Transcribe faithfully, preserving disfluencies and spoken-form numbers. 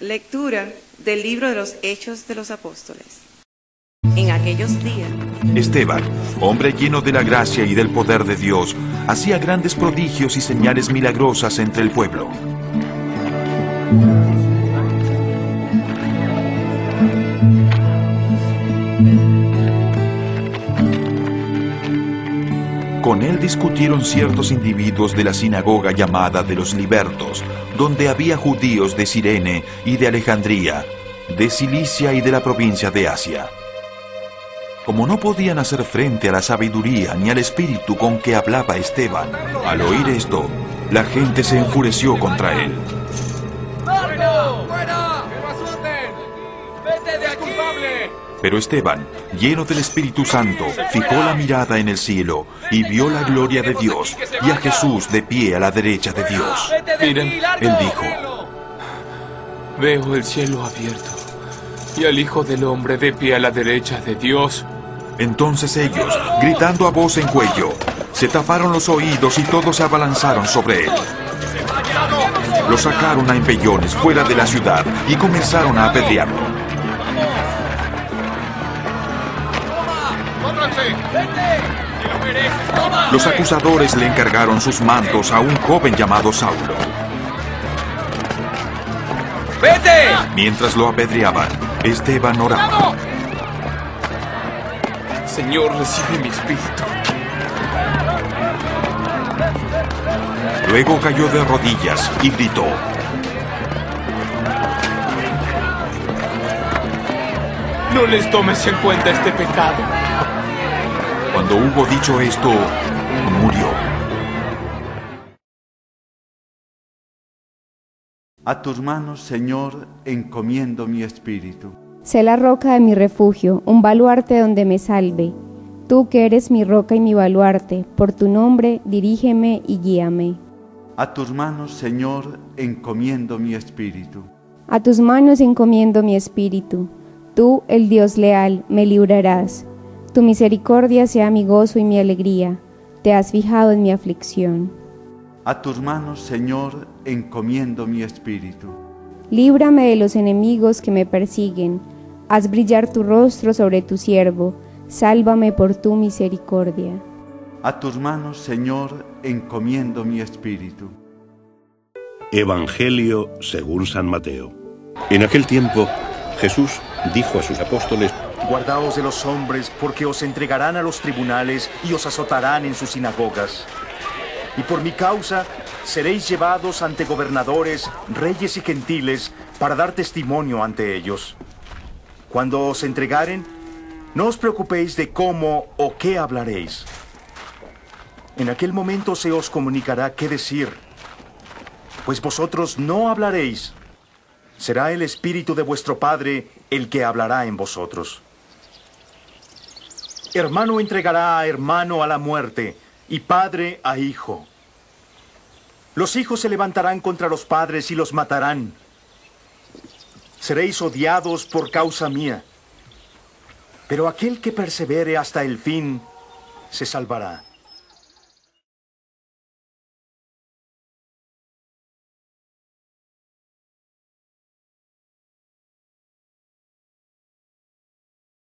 Lectura del libro de los Hechos de los Apóstoles. En aquellos días, Esteban, hombre lleno de la gracia y del poder de Dios, hacía grandes prodigios y señales milagrosas entre el pueblo. Con él discutieron ciertos individuos de la sinagoga llamada de los Libertos, donde había judíos de Sirene y de Alejandría, de Cilicia y de la provincia de Asia. Como no podían hacer frente a la sabiduría ni al espíritu con que hablaba Esteban, al oír esto, la gente se enfureció contra él. Pero Esteban, lleno del Espíritu Santo, fijó la mirada en el cielo y vio la gloria de Dios y a Jesús de pie a la derecha de Dios. Miren, él dijo: veo el cielo abierto y al Hijo del Hombre de pie a la derecha de Dios. Entonces ellos, gritando a voz en cuello, se taparon los oídos y todos se abalanzaron sobre él. Lo sacaron a empellones fuera de la ciudad y comenzaron a apedrearlo. Los acusadores le encargaron sus mantos a un joven llamado Saulo. ¡Vete! Mientras lo apedreaban, Esteban oraba: Señor, recibe mi espíritu. Luego cayó de rodillas y gritó: no les tomes en cuenta este pecado. Cuando hubo dicho esto, murió. A tus manos, Señor, encomiendo mi espíritu. Sé la roca de mi refugio, un baluarte donde me salve. Tú que eres mi roca y mi baluarte, por tu nombre dirígeme y guíame. A tus manos, Señor, encomiendo mi espíritu. A tus manos encomiendo mi espíritu. Tú, el Dios leal, me librarás. Tu misericordia sea mi gozo y mi alegría, te has fijado en mi aflicción. A tus manos, Señor, encomiendo mi espíritu. Líbrame de los enemigos que me persiguen, haz brillar tu rostro sobre tu siervo, sálvame por tu misericordia. A tus manos, Señor, encomiendo mi espíritu. Evangelio según San Mateo. En aquel tiempo, Jesús dijo a sus apóstoles: guardaos de los hombres, porque os entregarán a los tribunales y os azotarán en sus sinagogas. Y por mi causa seréis llevados ante gobernadores, reyes y gentiles, para dar testimonio ante ellos. Cuando os entregaren, no os preocupéis de cómo o qué hablaréis. En aquel momento se os comunicará qué decir, pues vosotros no hablaréis. Será el Espíritu de vuestro Padre el que hablará en vosotros. Hermano entregará a hermano a la muerte, y padre a hijo. Los hijos se levantarán contra los padres y los matarán. Seréis odiados por causa mía, pero aquel que persevere hasta el fin se salvará.